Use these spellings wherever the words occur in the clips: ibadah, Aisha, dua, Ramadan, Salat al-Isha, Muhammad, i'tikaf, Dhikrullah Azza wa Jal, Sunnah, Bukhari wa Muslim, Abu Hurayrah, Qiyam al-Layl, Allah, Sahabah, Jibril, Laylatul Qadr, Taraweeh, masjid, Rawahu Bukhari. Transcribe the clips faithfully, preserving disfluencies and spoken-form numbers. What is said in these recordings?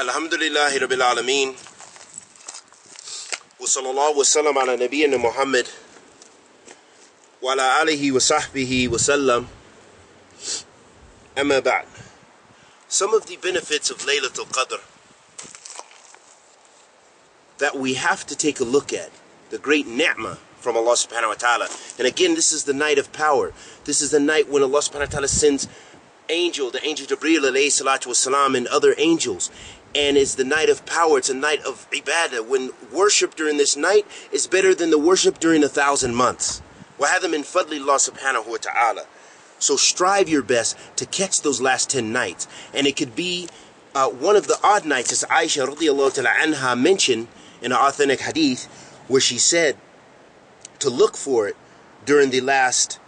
Alhamdulillahi Rabbil Alameen. Wa sallallahu wa sallam ala nabiyyina Muhammad wa ala alihi wa sahbihi wa sallam. Amma ba'd. Some of the benefits of Laylatul Qadr that we have to take a look at. The great ni'mah from Allah subhanahu wa ta'ala. And again, this is the night of power. This is the night when Allah subhanahu wa ta'ala sends angel, the angel Jibril alayhi salatu wasalam, and other angels. And it's the night of power. It's a night of ibadah. When worship during this night is better than the worship during a thousand months. وَهَذَا مِنْ فَضْلِ اللَّهِ سُبْحَانَهُ وَتَعَالَى. So strive your best to catch those last ten nights. And it could be uh, one of the odd nights, as Aisha radiyallahu ta'ala anha mentioned in an authentic hadith, where she said to look for it during the last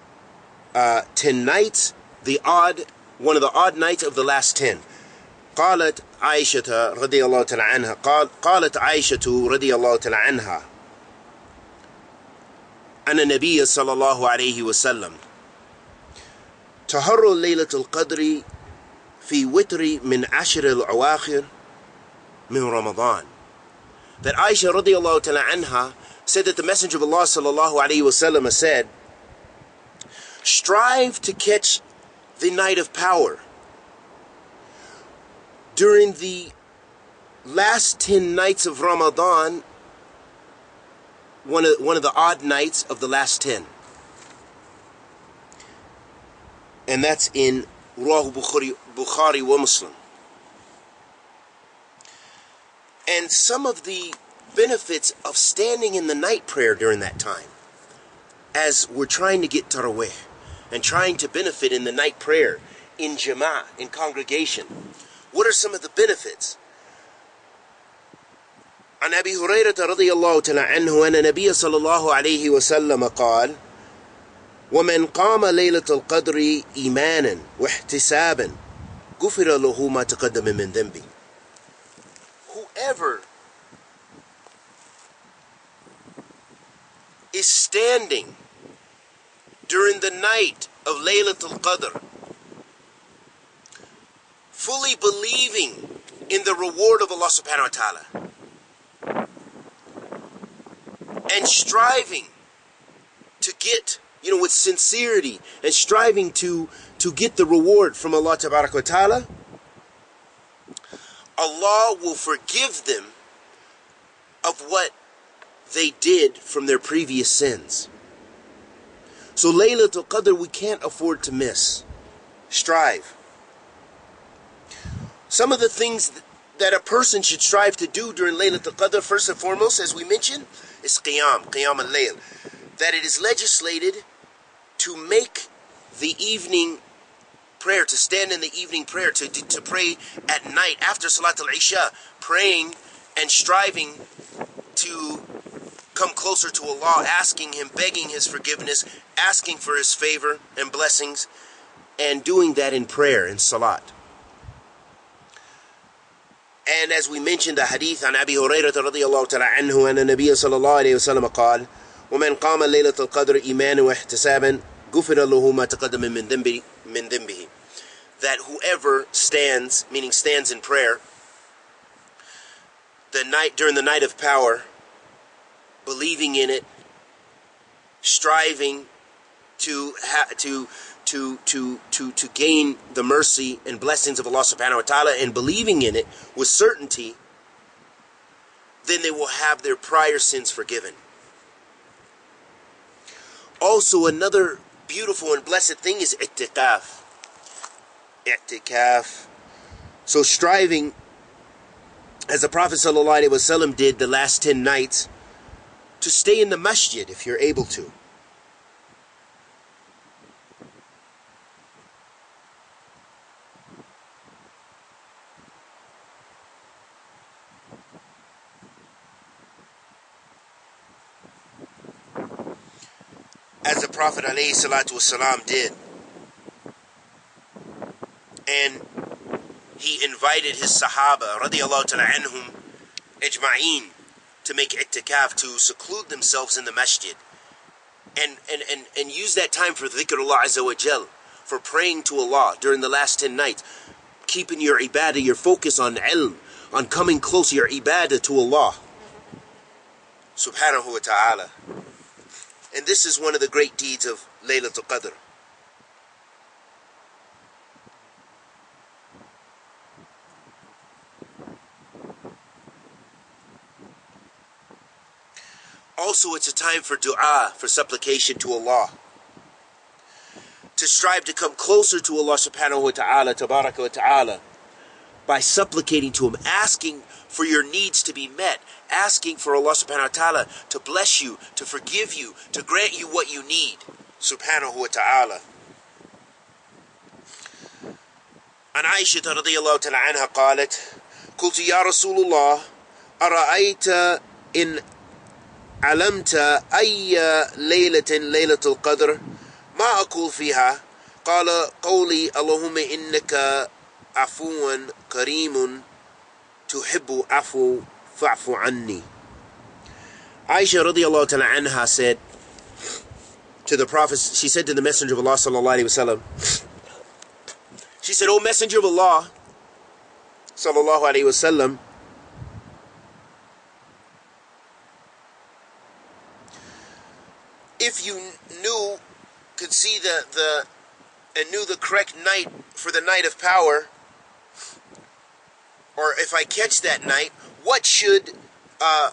uh, ten nights, the odd one of the odd nights of the last ten. قالت عائشة رضي الله تعالى عنها قال قالت عائشة رضي الله تعالى عنها أن النبي صلى الله عليه وسلم تهر ليلة القدر في وتر من عشر الأواخر من رمضان. That Aisha رضي الله تعالى عنها said that the Messenger of Allah صلى الله عليه وسلم said, strive to catch the night of power during the last ten nights of Ramadan, one of, one of the odd nights of the last ten. And that's in Rawahu Bukhari, Bukhari wa Muslim. And some of the benefits of standing in the night prayer during that time, as we're trying to get Taraweeh and trying to benefit in the night prayer, in jama'ah, in congregation. What are some of the benefits? عن أبي هريرة رضي الله تعالى عنه أن النبي صلى الله عليه وسلم قال ومن قام ليلة القدر إيمانا واحتسابا غفر له ما تقدم من ذنبه. Whoever is standing during the night of Laylatul Qadr, fully believing in the reward of Allah subhanahu wa ta'ala, and striving to get, you know, with sincerity, and striving to, to get the reward from Allah tabarak wa ta'ala, Allah will forgive them of what they did from their previous sins. So Laylatul Qadr, we can't afford to miss. Strive. Some of the things that a person should strive to do during Laylatul Qadr, first and foremost, as we mentioned, is Qiyam, Qiyam al-Layl. That it is legislated to make the evening prayer, to stand in the evening prayer, to, to pray at night after Salat al-Isha, praying and striving to come closer to Allah, asking Him, begging His forgiveness, asking for His favor and blessings, and doing that in prayer, in salat. And as we mentioned, the hadith on Abi Hurayrah radiyallahu ta'ala anhu, and the Nabi sallallahu alayhi wa sallam قال وَمَنْ قَامَ لَيْلَةَ الْقَدْرِ إِيمَانًا وَاحْتِسَابًا غُفِرَ لَهُ مَا تَقَدَّمَ مِنْ ذَنْبِهِ. That whoever stands, meaning stands in prayer, the night during the night of power, believing in it, striving to ha to to to to to gain the mercy and blessings of Allah subhanahu wa ta'ala, and believing in it with certainty, then they will have their prior sins forgiven. Also, another beautiful and blessed thing is i'tikaf. I'tikaf. So striving, as the Prophet sallallahu alaihi wasallam did the last ten nights, to stay in the masjid if you're able to. As the Prophet alayhi salatu wasalam did. And he invited his Sahaba radiallahu ta'ala anhum ajma'een to make i'tikaf, to seclude themselves in the masjid, and, and, and, and use that time for dhikrullah Azza wa Jal, for praying to Allah during the last ten nights, keeping your ibadah, your focus on ilm, on coming closer, your ibadah to Allah subhanahu wa ta'ala. And this is one of the great deeds of Laylatul Qadr. Also, it's a time for dua, for supplication to Allah, to strive to come closer to Allah subhanahu wa ta'ala, tabaraka wa ta'ala, by supplicating to Him, asking for your needs to be met, asking for Allah subhanahu wa ta'ala to bless you, to forgive you, to grant you what you need, subhanahu wa ta'ala. An Aisha radiyallahu ta'ala anha قالت: قلت يا رسول الله أرأيت إن علمت أي ليلة ليلة القدر ما أقول فيها؟ قال قولي اللهم إنك عفو كريم تحب عفو فاعف عني. Aisha radiallahu ta'ala anha said to the Prophet, she said to the Messenger of Allah sallallahu alayhi wa sallam, she said, O Messenger of Allah sallallahu alayhi wa sallam, if you knew, could see the, the, and knew the correct night for the night of power, or if I catch that night, what should, uh,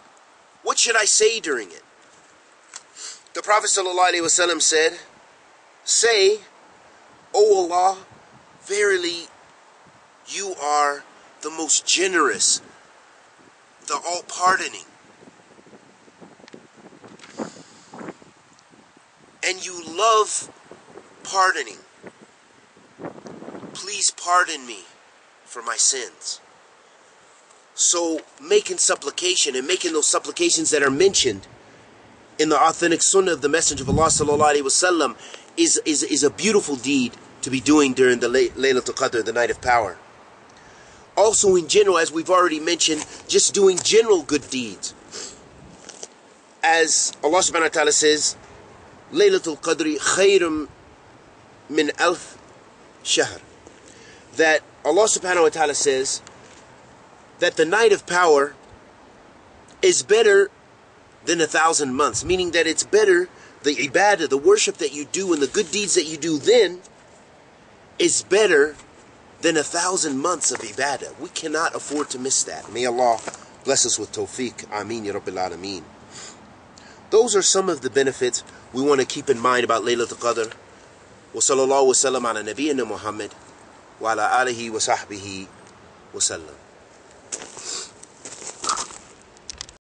what should I say during it? The Prophet ﷺ said, say, O Allah, verily you are the most generous, the all-pardoning. And you love pardoning. Please pardon me for my sins. So making supplication and making those supplications that are mentioned in the authentic sunnah of the Messenger of Allah sallallahu alaihi wasallam is, is, is a beautiful deed to be doing during the Laylatul Qadr, the night of power. Also in general, as we've already mentioned, just doing general good deeds. As Allah subhanahu wa ta'ala says, Laylatul Qadri khayrum min alf shahr. That Allah subhanahu wa ta'ala says that the night of power is better than a thousand months. Meaning that it's better, the ibadah, the worship that you do and the good deeds that you do then is better than a thousand months of ibadah. We cannot afford to miss that. May Allah bless us with tawfiq. Ameen ya Rabbil Alameen. Those are some of the benefits we want to keep in mind about Laylatul Qadr. Wa sallallahu wa sallam ala nabiyyina Muhammad wa ala alihi wa sahbihi wa sallam.